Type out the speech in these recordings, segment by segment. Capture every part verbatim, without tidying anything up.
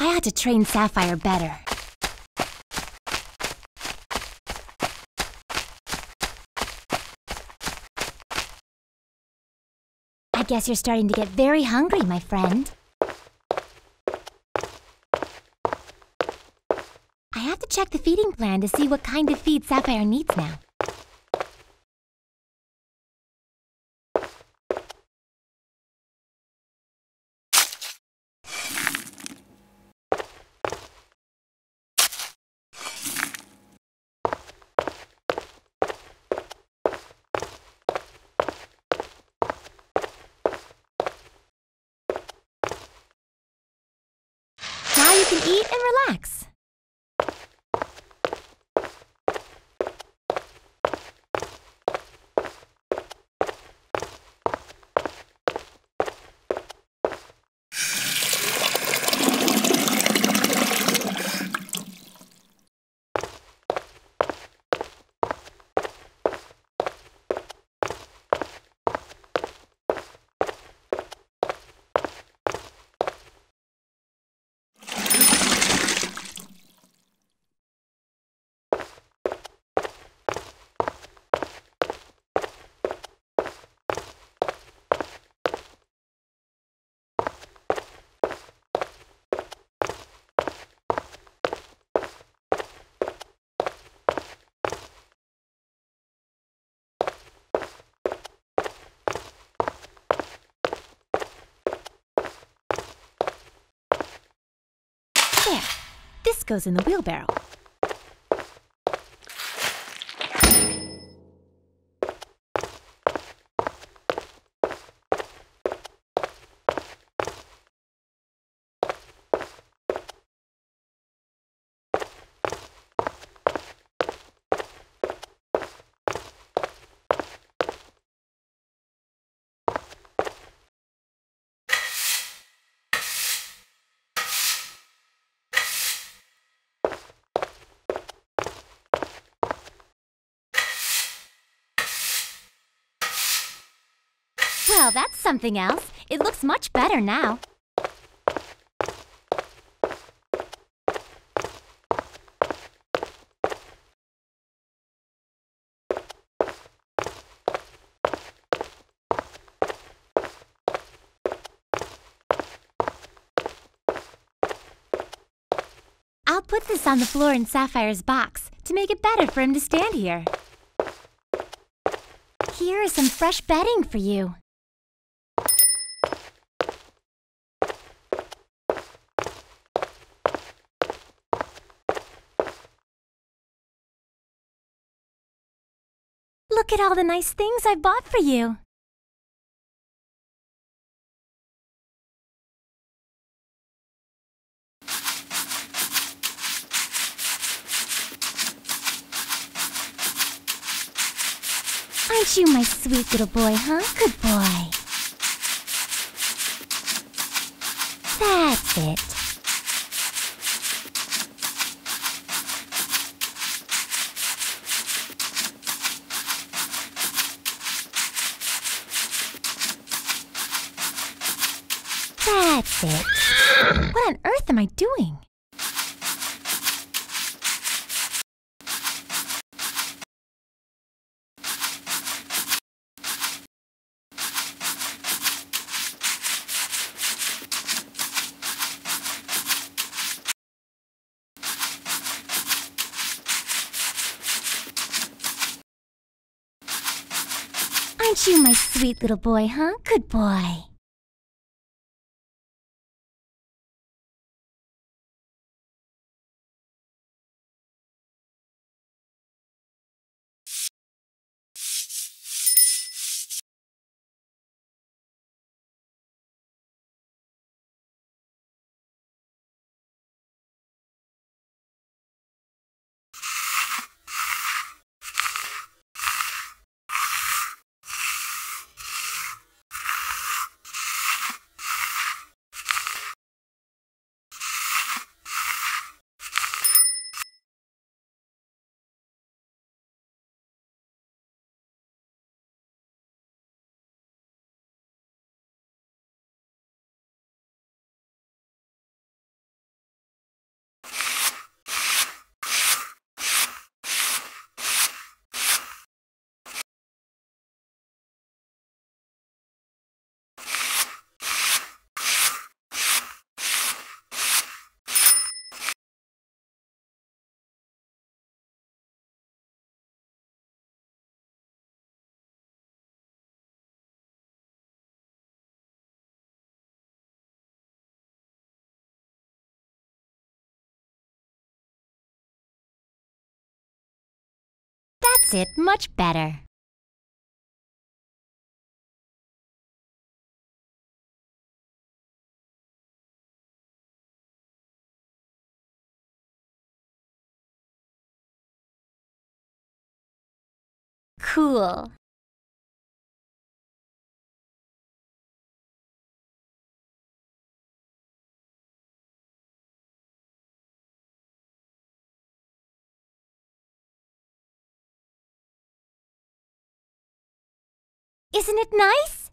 I ought to train Sapphire better. I guess you're starting to get very hungry, my friend. I have to check the feeding plan to see what kind of feed Sapphire needs now. You can eat and relax. There. This goes in the wheelbarrow. Well, that's something else. It looks much better now. I'll put this on the floor in Sapphire's box to make it better for him to stand here. Here is some fresh bedding for you. Look at all the nice things I bought for you. Aren't you my sweet little boy, huh? Good boy. That's it. That's it. What on earth am I doing? Aren't you my sweet little boy, huh? Good boy. That's it, much better. Cool. Isn't it nice?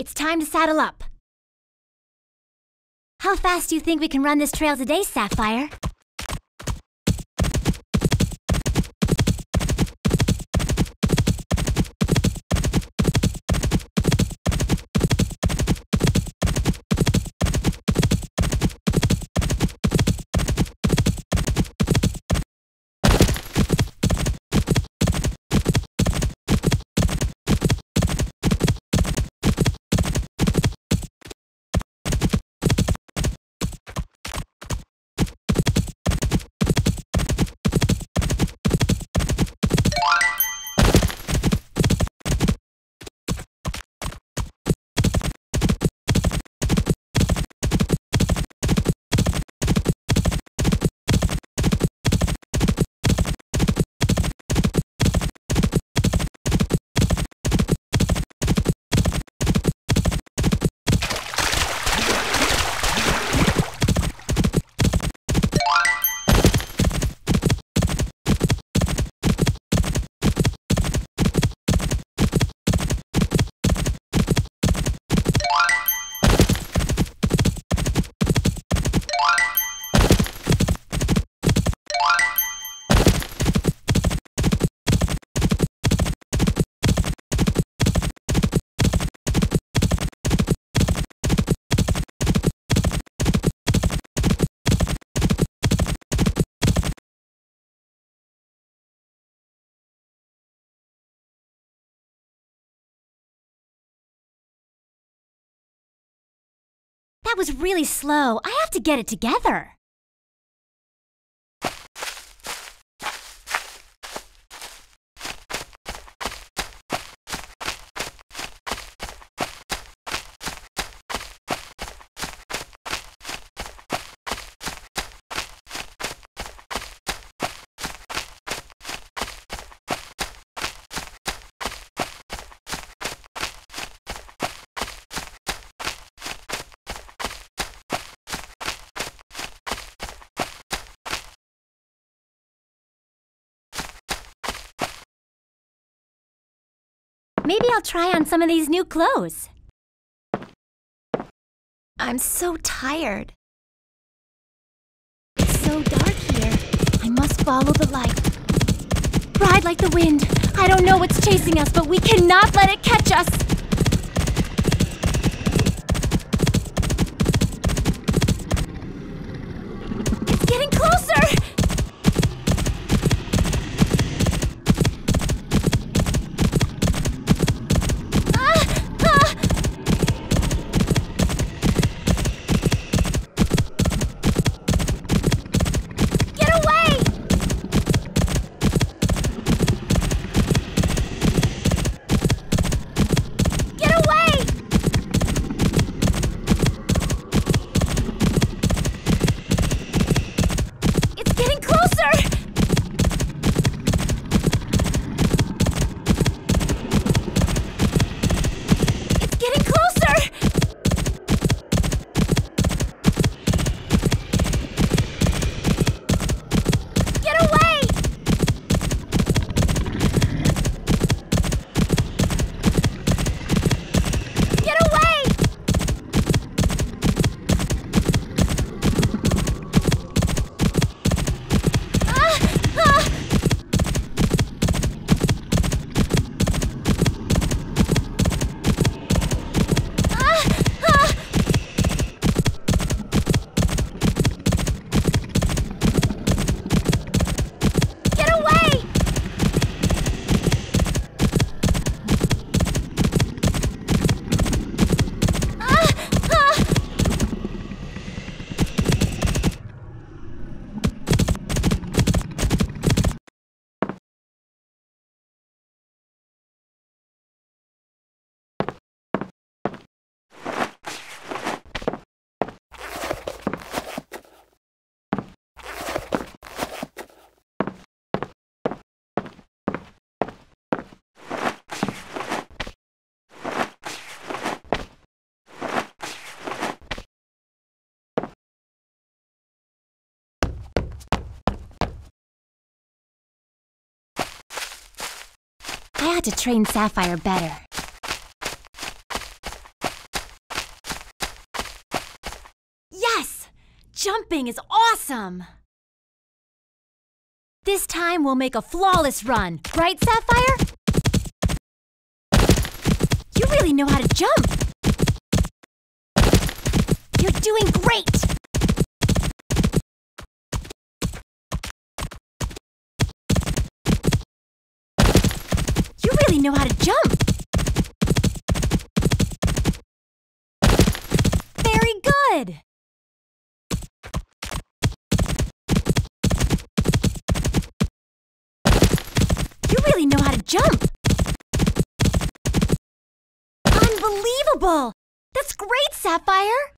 It's time to saddle up. How fast do you think we can run this trail today, Sapphire? That was really slow. I have to get it together. Maybe I'll try on some of these new clothes. I'm so tired. It's so dark here. I must follow the light. Ride like the wind. I don't know what's chasing us, but we cannot let it catch us. It's getting closer! got to train Sapphire better. Yes! Jumping is awesome! This time we'll make a flawless run, right, Sapphire? You really know how to jump! You're doing great! You really know how to jump! Very good! You really know how to jump! Unbelievable! That's great, Sapphire!